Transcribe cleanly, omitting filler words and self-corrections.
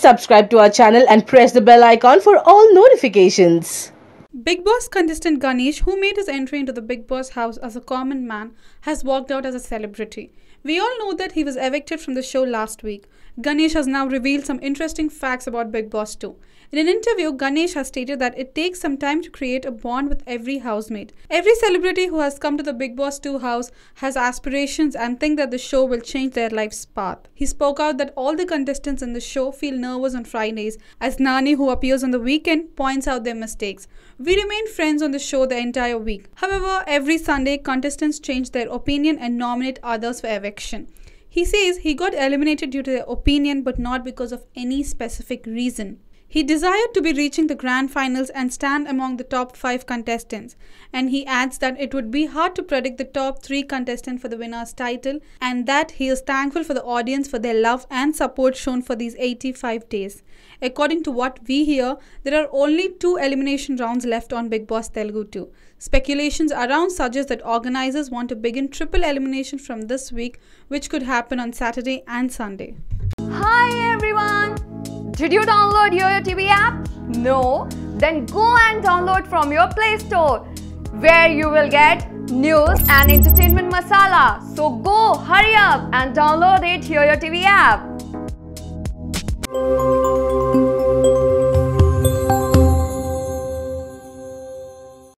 subscribe to our channel and press the bell icon for all notifications. Bigg Boss contestant Ganesh, who made his entry into the Bigg Boss house as a common man, has walked out as a celebrity. We all know that he was evicted from the show last week. Ganesh has now revealed some interesting facts about Bigg Boss 2. In an interview, Ganesh has stated that it takes some time to create a bond with every housemate. Every celebrity who has come to the Bigg Boss 2 house has aspirations and think that the show will change their life's path. He spoke out that all the contestants in the show feel nervous on Fridays, as Nani, who appears on the weekend, points out their mistakes. We remain friends on the show the entire week. However, every Sunday, contestants change their opinion and nominate others for eviction. He says he got eliminated due to their opinion but not because of any specific reason. He desired to be reaching the grand finals and stand among the top 5 contestants. And he adds that it would be hard to predict the top 3 contestant for the winner's title, and that he is thankful for the audience for their love and support shown for these 85 days. According to what we hear, there are only 2 elimination rounds left on Bigg Boss Telugu 2. Speculations around suggest that organizers want to begin triple elimination from this week, which could happen on Saturday and Sunday. Hi everyone! Did you download YOYO TV app? No? Then go and download from your Play Store, where you will get news and entertainment masala. So go, hurry up and download it, YOYO TV app.